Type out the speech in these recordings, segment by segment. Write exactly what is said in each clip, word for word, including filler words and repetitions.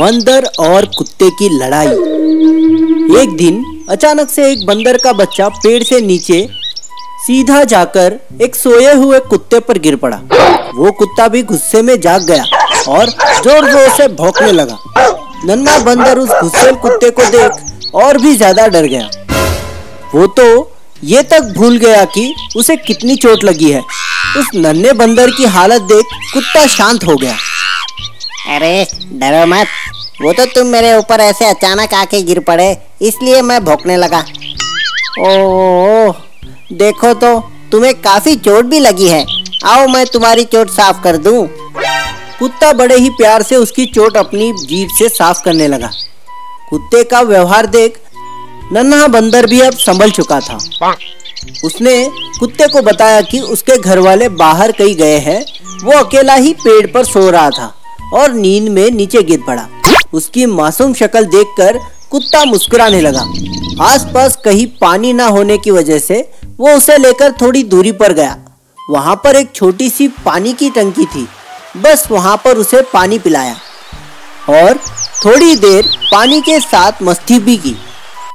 बंदर और कुत्ते की लड़ाई। एक दिन अचानक से एक बंदर का बच्चा पेड़ से नीचे सीधा जाकर एक सोए हुए कुत्ते पर गिर पड़ा। वो कुत्ता भी गुस्से में जाग गया और जोर जोर से भौंकने लगा। नन्हा बंदर उस गुस्सेल कुत्ते को देख और भी ज्यादा डर गया। वो तो ये तक भूल गया कि उसे कितनी चोट लगी है। उस नन्हे बंदर की हालत देख कुत्ता शांत हो गया। अरे डरो मत, वो तो तुम मेरे ऊपर ऐसे अचानक आके गिर पड़े इसलिए मैं भौंकने लगा। ओह, देखो तो तुम्हें काफी चोट भी लगी है, आओ मैं तुम्हारी चोट साफ कर दूं। कुत्ता बड़े ही प्यार से उसकी चोट अपनी जीभ से साफ करने लगा। कुत्ते का व्यवहार देख नन्हा बंदर भी अब संभल चुका था। उसने कुत्ते को बताया कि उसके घर वाले बाहर कहीं गए हैं, वो अकेला ही पेड़ पर सो रहा था और नींद में नीचे गिर पड़ा। उसकी मासूम शक्ल देखकर कुत्ता मुस्कुराने लगा। आसपास कहीं पानी ना होने की वजह से वो उसे लेकर थोड़ी दूरी पर गया। वहाँ पर एक छोटी सी पानी की टंकी थी, बस वहाँ पर उसे पानी पिलाया और थोड़ी देर पानी के साथ मस्ती भी की।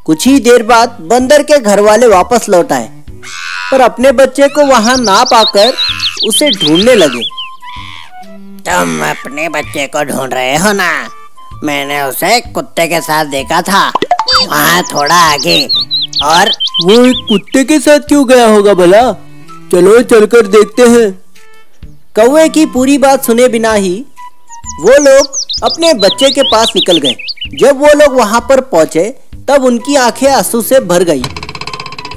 कुछ ही देर बाद बंदर के घर वाले वापस लौट आए, पर अपने बच्चे को वहाँ ना पाकर उसे ढूंढने लगे। तुम अपने बच्चे को ढूंढ रहे हो ना? मैंने उसे कुत्ते के साथ देखा था, वहाँ थोड़ा आगे। और वो कुत्ते के साथ क्यों गया होगा भला? चलो चलकर देखते हैं। कौवे की पूरी बात सुने बिना ही वो लोग अपने बच्चे के पास निकल गए। जब वो लोग वहाँ पर पहुँचे तब उनकी आंखें आंसू से भर गई।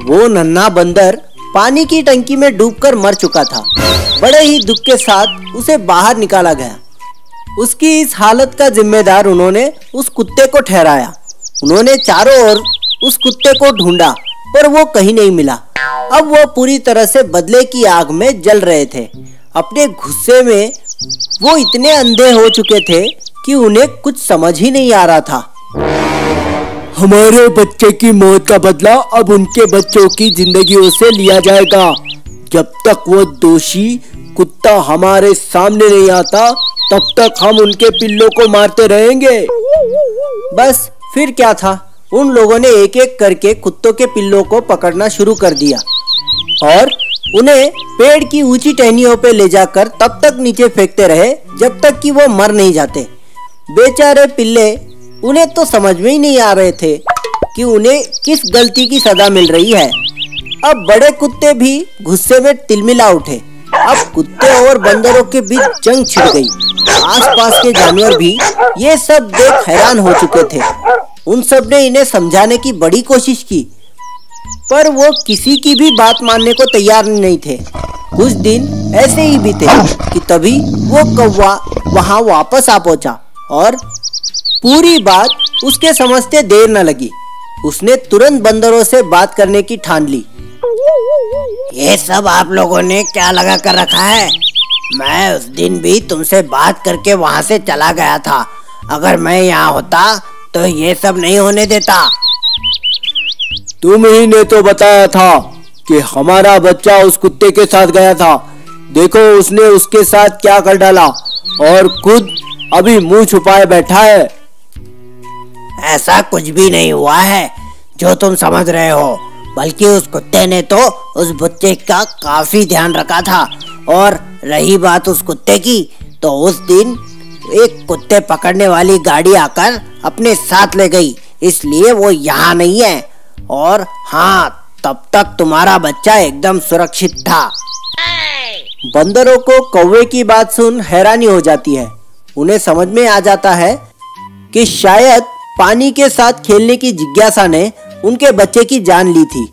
वो नन्हा बंदर पानी की टंकी में डूबकर मर चुका था। बड़े ही दुख के साथ उसे बाहर निकाला गया। उसकी इस हालत का जिम्मेदार उन्होंने उस कुत्ते को ठहराया। उन्होंने चारों ओर उस कुत्ते को ढूंढा पर वो कहीं नहीं मिला। अब वो पूरी तरह से बदले की आग में जल रहे थे। अपने गुस्से में वो इतने अंधे हो चुके थे कि उन्हें कुछ समझ ही नहीं आ रहा था। हमारे बच्चे की मौत का बदला अब उनके बच्चों की जिंदगियों से लिया जाएगा। जब तक वो दोषी कुत्ता हमारे सामने नहीं आता तब तक हम उनके पिल्लों को मारते रहेंगे। बस फिर क्या था, उन लोगों ने एक एक करके कुत्तों के पिल्लों को पकड़ना शुरू कर दिया और उन्हें पेड़ की ऊंची टहनियों पर ले जाकर तब तक नीचे फेंकते रहे जब तक कि वो मर नहीं जाते। बेचारे पिल्ले, उन्हें तो समझ में ही नहीं आ रहे थे कि उन्हें किस गलती की सजा मिल रही है। अब बड़े कुत्ते भी गुस्से में तिलमिला उठे। अब कुत्ते और बंदरों के बीच जंग छिड़ गई। आसपास के जानवर भी ये सब देख हैरान हो चुके थे। उन सब ने इन्हें समझाने की बड़ी कोशिश की पर वो किसी की भी बात मानने को तैयार नहीं थे। कुछ दिन ऐसे ही बीते कि तभी वो कौवा वहाँ वापस आ पहुँचा और पूरी बात उसके समझते देर न लगी। उसने तुरंत बंदरों से बात करने की ठान ली। ये सब आप लोगों ने क्या लगा कर रखा है? मैं उस दिन भी तुमसे बात करके वहाँ से चला गया था। अगर मैं यहाँ होता तो ये सब नहीं होने देता। तुम ही ने तो बताया था कि हमारा बच्चा उस कुत्ते के साथ गया था। देखो उसने उसके साथ क्या कर डाला और खुद अभी मुंह छुपाए बैठा है। ऐसा कुछ भी नहीं हुआ है जो तुम समझ रहे हो, बल्कि उस कुत्ते ने तो उस बच्चे का काफी ध्यान रखा था। और रही बात उस कुत्ते की, तो उस दिन एक कुत्ते पकड़ने वाली गाड़ी आकर अपने साथ ले गई, इसलिए वो यहाँ नहीं है। और हाँ, तब तक तुम्हारा बच्चा एकदम सुरक्षित था। बंदरों को कौवे की बात सुन हैरानी हो जाती है। उन्हें समझ में आ जाता है कि शायद पानी के साथ खेलने की जिज्ञासा ने उनके बच्चे की जान ली थी।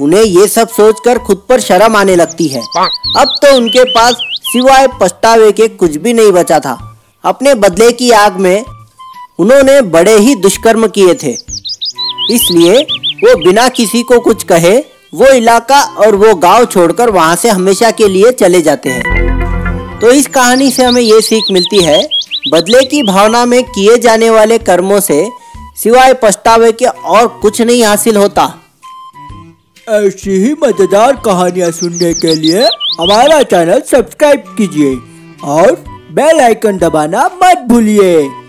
उन्हें ये सब सोचकर खुद पर शर्म आने लगती है। अब तो उनके पास सिवाय पछतावे के कुछ भी नहीं बचा था। अपने बदले की आग में उन्होंने बड़े ही दुष्कर्म किए थे, इसलिए वो बिना किसी को कुछ कहे वो इलाका और वो गांव छोड़कर वहाँ से हमेशा के लिए चले जाते हैं। तो इस कहानी से हमें ये सीख मिलती है, बदले की भावना में किए जाने वाले कर्मों से सिवाय पछतावे के और कुछ नहीं हासिल होता। ऐसी ही मजेदार कहानियाँ सुनने के लिए हमारा चैनल सब्सक्राइब कीजिए और बेल आइकन दबाना मत भूलिए।